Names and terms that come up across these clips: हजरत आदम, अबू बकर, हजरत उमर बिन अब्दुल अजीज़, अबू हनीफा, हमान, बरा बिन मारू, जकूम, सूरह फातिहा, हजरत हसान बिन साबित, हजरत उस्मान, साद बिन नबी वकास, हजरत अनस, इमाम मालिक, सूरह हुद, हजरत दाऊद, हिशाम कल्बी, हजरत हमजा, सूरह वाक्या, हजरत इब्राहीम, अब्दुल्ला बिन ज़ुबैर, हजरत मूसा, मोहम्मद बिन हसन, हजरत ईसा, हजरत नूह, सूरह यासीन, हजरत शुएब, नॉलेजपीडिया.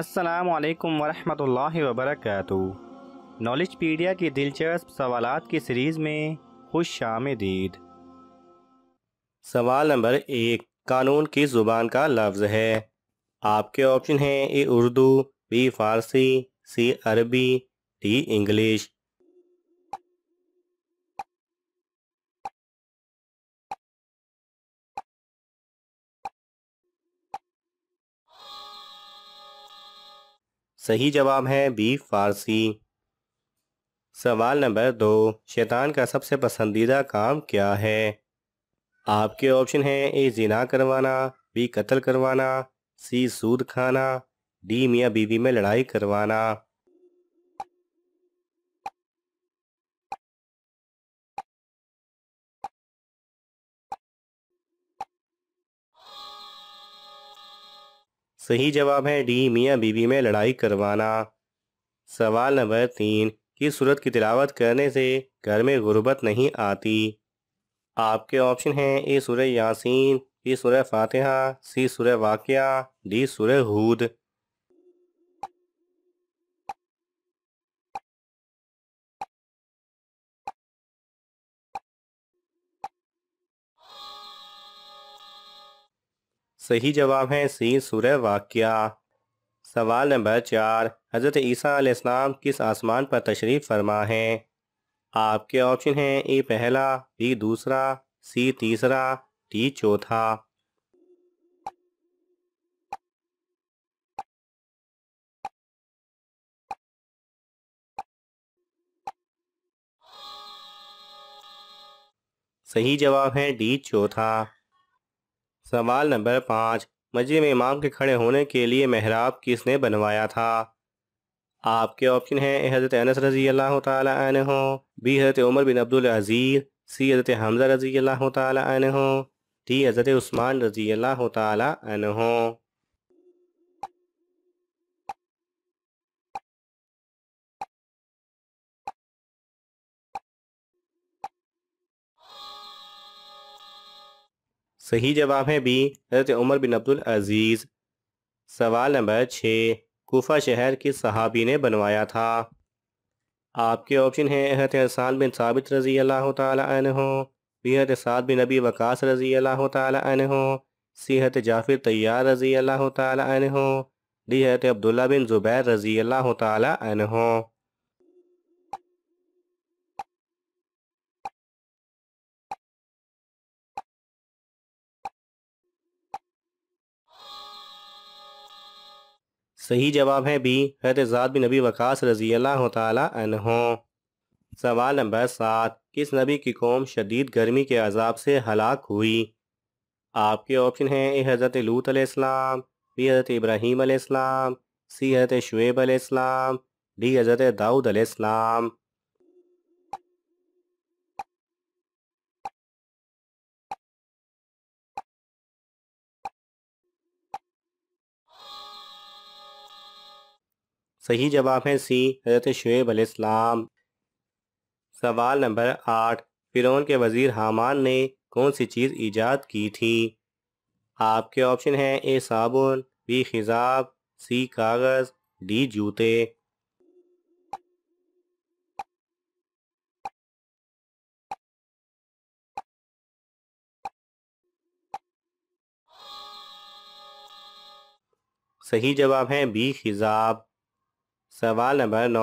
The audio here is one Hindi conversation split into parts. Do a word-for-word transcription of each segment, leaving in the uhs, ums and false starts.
अस्सलामुअलैकुम वरहमतुल्लाहि वबरकातुहू। नॉलेजपीडिया की दिलचस्प सवालात की सीरीज़ में खुश आमदीद। सवाल नंबर एक, कानून किस ज़ुबान का लफ्ज़ है? आपके ऑप्शन हैं ए उर्दू, बी फ़ारसी, सी अरबी, डी इंग्लिश। सही जवाब है बी फ़ारसी। सवाल नंबर दो, शैतान का सबसे पसंदीदा काम क्या है? आपके ऑप्शन हैं ए जिना करवाना, बी कत्ल करवाना, सी सूद खाना, डी मियाँ बीवी में लड़ाई करवाना। सही जवाब है डी मियाँ बीवी में लड़ाई करवाना। सवाल नंबर तीन, किस सूरत की तिलावत करने से घर में गुर्बत नहीं आती? आपके ऑप्शन हैं ए सूरह यासीन, बी सूरह फातिहा, सी सूरह वाक्या, डी सूरह हुद। सही जवाब है सी सूरह वाक्या। सवाल नंबर चार, हजरत ईसा अलैहिस्सलाम किस आसमान पर तशरीफ़ फरमा हैं? आपके ऑप्शन हैं ए पहला, बी दूसरा, सी तीसरा, डी चौथा। सही जवाब है डी चौथा। सवाल नंबर पाँच, मस्जिद में इमाम के खड़े होने के लिए मेहराब किसने बनवाया था? आपके ऑप्शन हैं ए हजरत अनस रजी अल्लाह ताला अन्हो, बी हजरत उमर बिन अब्दुल अजीज़, सी हजरत हमजा रजी अल्लाह ताला अन्हो, डी हजरत उस्मान रजी अल्लाह ताला अन्हो। सही जवाब है बी हजरत उमर बिन अब्दुल अजीज़। सवाल नंबर छः, कोफा शहर किस सहाबी ने बनवाया था? आपके ऑप्शन हैं हजरत हसान बिन साबित रजी अल्लाह ताला अन्हो, बी हजरत साद बिन नबी वकास रजी अल्लाह ताला अन्हो, सी हजरत जाफिर तैयार रजी अल्लाह ताला अन्हो, डी हजरत अब्दुल्ला बिन ज़ुबैर रजी अल्लाह ताला अन्हो। सही जवाब है बी हजरत ज़ाद बिन नबी वकास रजी अल्लाह ताला अन्हो। सवाल नंबर सात, किस नबी की कौम शदीद गर्मी के अजाब से हलाक हुई? आपके ऑप्शन हैं ए हजरत लूत अलैहिस्सलाम, बी हजरत इब्राहीम अलैहिस्सलाम, सी हजरत शुएब अलैहिस्सलाम, डी हजरत दाऊद अलैहिस्सलाम। सही जवाब है सी हजरत शुएब अलैहिस्सलाम। सवाल नंबर आठ, फिरौन के वज़ीर हमान ने कौन सी चीज़ ईजाद की थी? आपके ऑप्शन हैं ए साबुन, बी खिजाब, सी कागज़, डी जूते। सही जवाब है बी खिजाब। सवाल नंबर नौ,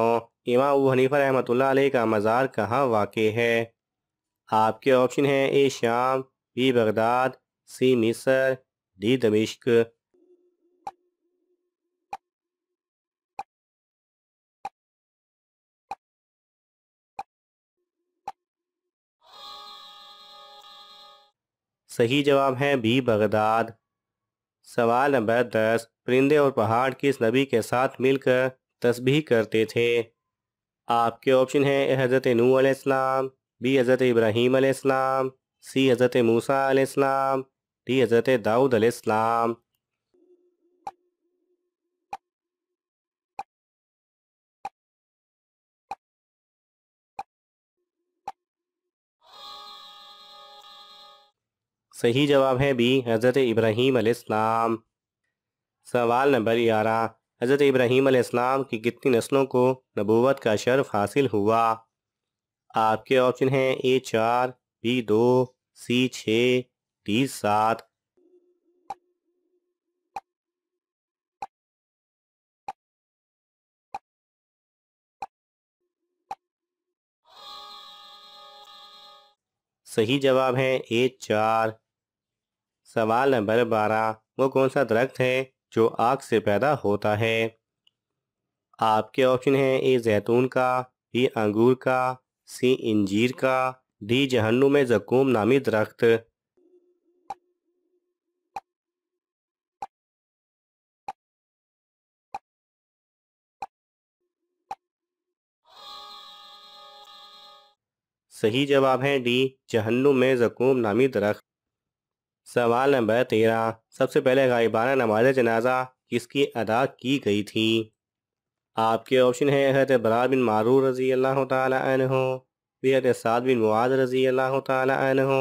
इमाम अबू हनीफा रहमतुल्लाह अलैह का मज़ार कहाँ वाक़ है? आपके ऑप्शन हैं ए शाम, बी बगदाद, सी मिस्र, डी दमिश्क। सही जवाब है बी बगदाद। सवाल नंबर दस, परिंदे और पहाड़ किस नबी के साथ मिलकर तस्बीह करते थे? आपके ऑप्शन हैं हजरत नूह अलैहिस्सलाम, बी हजरत इब्राहीम अलैहिस्सलाम, सी हजरत मूसा अलैहिस्सलाम, डी हजरत दाऊद अलैहिस्सलाम। सही जवाब है बी हजरत इब्राहीम अलैहिस्सलाम। सवाल नंबर ग्यारह, हजरत इब्राहीम अलैहिस्सलाम की कितनी नस्लों को नबूवत का शर्फ हासिल हुआ? आपके ऑप्शन हैं ए चार, बी दो, सी छः, डी सात। सही जवाब है ए चार। सवाल नंबर बारह, वो कौन सा दरख्त है जो आग से पैदा होता है? आपके ऑप्शन है ए जैतून का, बी अंगूर का, सी इंजीर का, डी जहन्नुम में जकूम नामी दरख्त। सही जवाब है डी जहन्नुम में जकूम नामी दरख्त। सवाल नंबर तेरह, सबसे पहले गायबाना नमाज जनाजा किसकी अदा की गई थी? आपके ऑप्शन है हजरत बरा बिन मारू रजी अल्लाह तआला अन्हु, बी हजरत साद बिन मुआद रजी अल्लाह तआला अन्हु,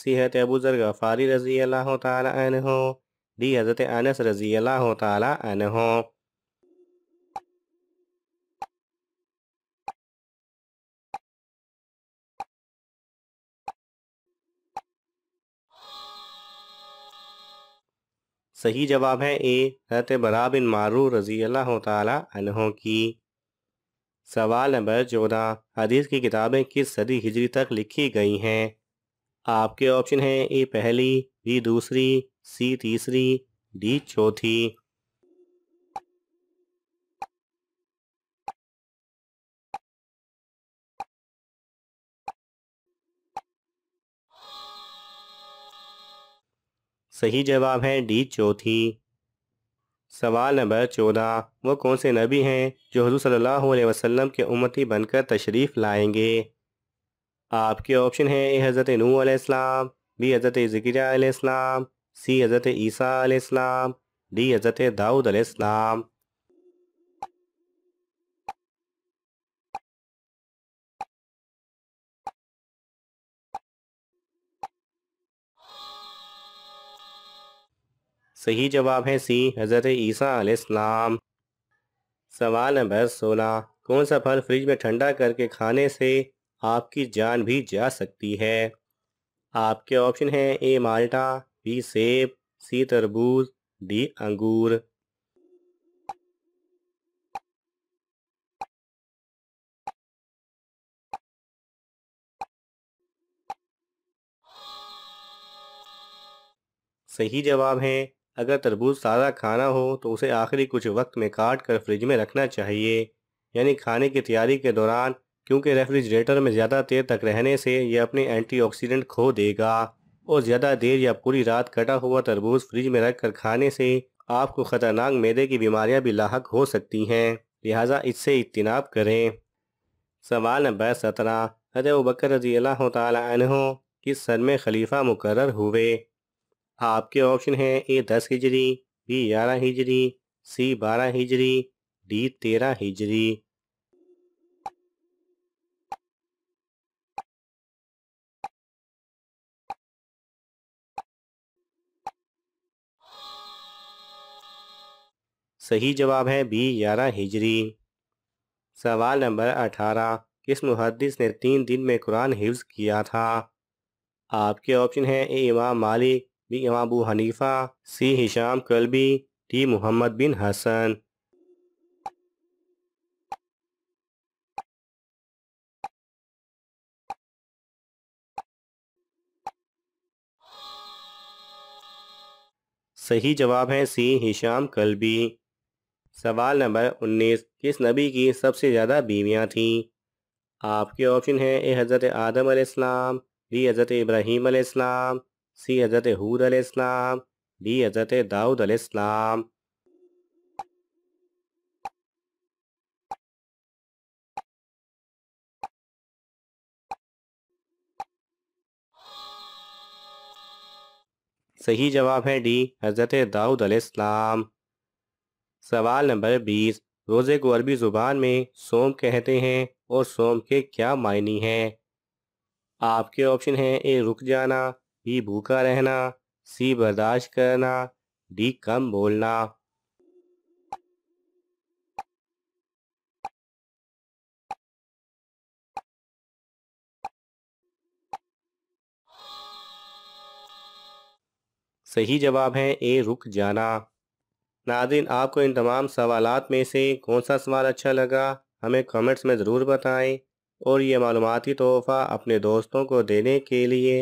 सी हजरत अबू जर गफारी रजी अल्लाह तआला अन्हु, डी हजरत अनस रजी अल्लाह तआला अन्हु। सही जवाब है ए हजरत बरा बिन मारू रजी अल्लाह तआला अन्हु की। सवाल नंबर चौदह, हदीस की किताबें किस सदी हिजरी तक लिखी गई हैं? आपके ऑप्शन हैं ए पहली, बी दूसरी, सी तीसरी, डी चौथी। सही जवाब है डी चौथी। सवाल नंबर चौदह, वो कौन से नबी हैं जो हुजूर सल्लल्लाहु अलैहि वसल्लम के उम्मती बनकर तशरीफ़ लाएंगे? आपके ऑप्शन हैं ए हजरत नूह अलैहिस्सलाम, बी हजरत ज़करिया अलैहिस्सलाम, सी हजरत ईसा अलैहिस्सलाम, डी हजरत दाऊद अलैहिस्सलाम। सही जवाब है सी हजरत ईसा अलैहिस्सलाम। सवाल नंबर सोलह, कौन सा फल फ्रिज में ठंडा करके खाने से आपकी जान भी जा सकती है? आपके ऑप्शन हैं ए माल्टा, बी सेब, सी तरबूज, डी अंगूर। सही जवाब है अगर तरबूज ताज़ा खाना हो तो उसे आखिरी कुछ वक्त में काट कर फ्रिज में रखना चाहिए, यानी खाने की तैयारी के दौरान, क्योंकि रेफ्रिजरेटर में ज़्यादा देर तक रहने से यह अपने एंटीऑक्सीडेंट खो देगा और ज़्यादा देर या पूरी रात कटा हुआ तरबूज फ्रिज में रख कर खाने से आपको ख़तरनाक मैदे की बीमारियां भी लाहक हो सकती हैं, लिहाजा इससे इज्तनाब करें। सवाल नंबर सत्रह, हजरत अबू बकर रज़ी अल्लाह तआला अन्हु किस सन में खलीफा मुकर्रर हुए? आपके ऑप्शन हैं ए दस हिजरी, बी ग्यारह हिजरी, सी बारह हिजरी, डी तेरह हिजरी। सही जवाब है बी ग्यारह हिजरी। सवाल नंबर अठारह, किस मुहद्दिस ने तीन दिन में कुरान हिफ्ज किया था? आपके ऑप्शन हैं A इमाम मालिक, B अबू हनीफा, C हिशाम कल्बी, D मोहम्मद बिन हसन। सही जवाब है सी हिशाम कल्बी। सवाल नंबर उन्नीस, किस नबी की सबसे ज़्यादा बीवियां थीं? आपके ऑप्शन हैं ए हजरत आदम अलैहिस्सलाम, बी हजरत इब्राहीम अलैहिस्सलाम, सी हजरत हुद अलैहिस्सलाम, डी हजरत दाऊद अलैहिस्सलाम। सही जवाब है डी हजरत दाऊद अलैहिस्सलाम। सवाल नंबर बीस, रोज़े को अरबी ज़ुबान में सोम कहते हैं और सोम के क्या मायने हैं? आपके ऑप्शन हैं ए रुक जाना, बी भूखा रहना, सी बर्दाश्त करना, डी कम बोलना। सही जवाब है ए रुक जाना। नाज़रीन, आपको इन तमाम सवालात में से कौन सा सवाल अच्छा लगा हमें कमेंट्स में ज़रूर बताएं, और ये मालूमाती तोहफ़ा अपने दोस्तों को देने के लिए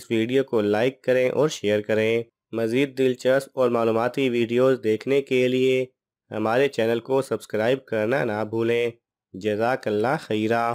इस वीडियो को लाइक करें और शेयर करें। मज़ीद दिलचस्प और मालूमाती वीडियोस देखने के लिए हमारे चैनल को सब्सक्राइब करना ना भूलें। जज़ाकल्लाह खैरा।